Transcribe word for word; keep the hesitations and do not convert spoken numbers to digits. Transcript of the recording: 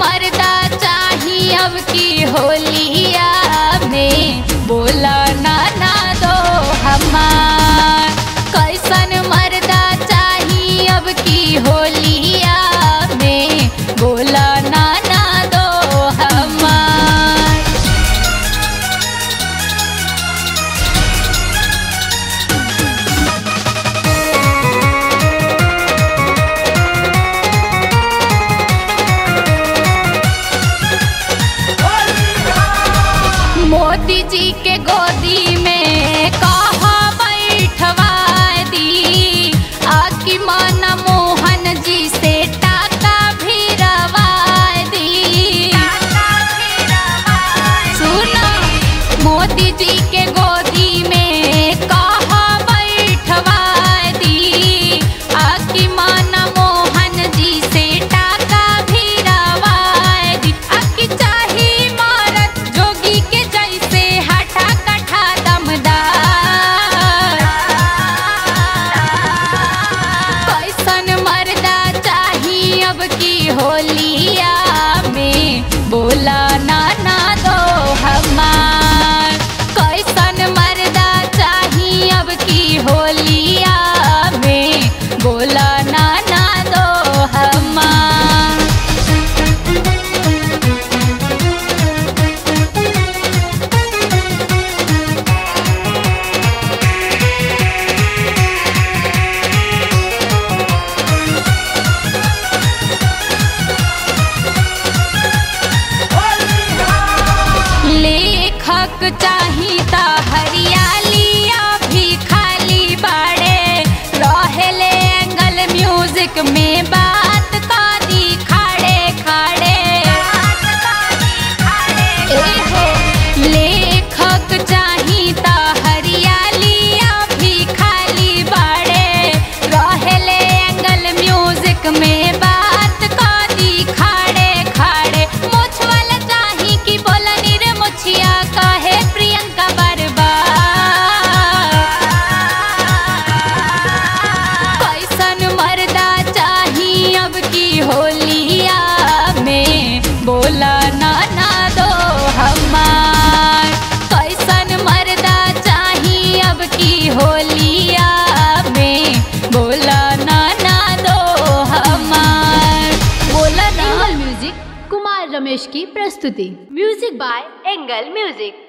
मरदा चाही अब की होलिया में बोला ना ना दो हमार। कैसन मरदा चाही अब की होलिया में बोला ना ना दो हमार। मोदी जी के गोदी में कहा बैठवा दी, आकी माना मोहन जी से टाका भी रवा दी। सुना, मोदी जी के गोदी में कहा बैठवा दी, आकी माना मोहन जी से टाका भी रवा दी। आकी चाही मारत जोगी के होलिया में बोला ना ना दो हमार। कैसन मर्दा चाही अब की होलिया में बोला ना ना दो हमार। लेखक चाही ता हरियालिया भी खाली बाड़े, रहेले एंगल म्यूजिक में बात का दी खाड़े खाड़े। लेखक चाही ता हरियालिया भी खाली बाड़े, रहेले एंगल म्यूजिक में बात का दी खाड़े खाड़े। मोछ वाला चाही की बोला मोछिया काहे प्रियंका बर्बाद। कैसन मर्दा चाही अब की होलिया में बोला ना ना दो हमार। कैसन मर्दा चाही अब की होलिया में बोला ना ना दो हमार। बोला ना म्यूजिक कुमार रमेश की प्रस्तुति, म्यूजिक बाय एंगल म्यूजिक।